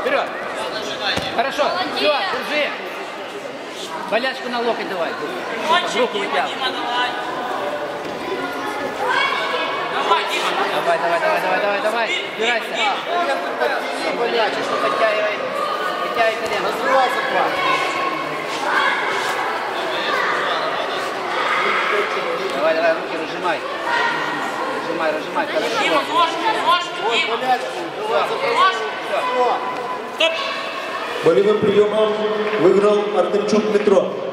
Вперед! Хорошо, все, держи! Болячку на локоть давай. Руку вытягивай. Давай, давай, давай, давай, давай, давай. Убирайся. Болячку, подтягивай. Подтягивай колено. Развивайся, план. Давай, давай, руки разжимай. Разжимай, разжимай. Дима, ложку, ложку. Болевым приемом выиграл Артемчук Петров.